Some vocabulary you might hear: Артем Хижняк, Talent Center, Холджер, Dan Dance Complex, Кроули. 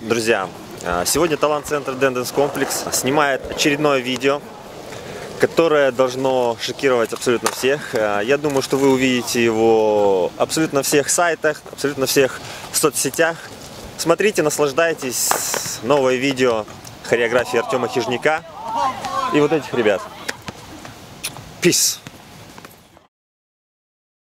Друзья, сегодня Talant Center Dan Dance Complex снимает очередное видео, которое должно шокировать абсолютно всех. Я думаю, что вы увидите его абсолютно всех сайтах, абсолютно всех соцсетях. Смотрите, наслаждайтесь. Новое видео хореографии Артема Хижняка и вот этих ребят. Peace!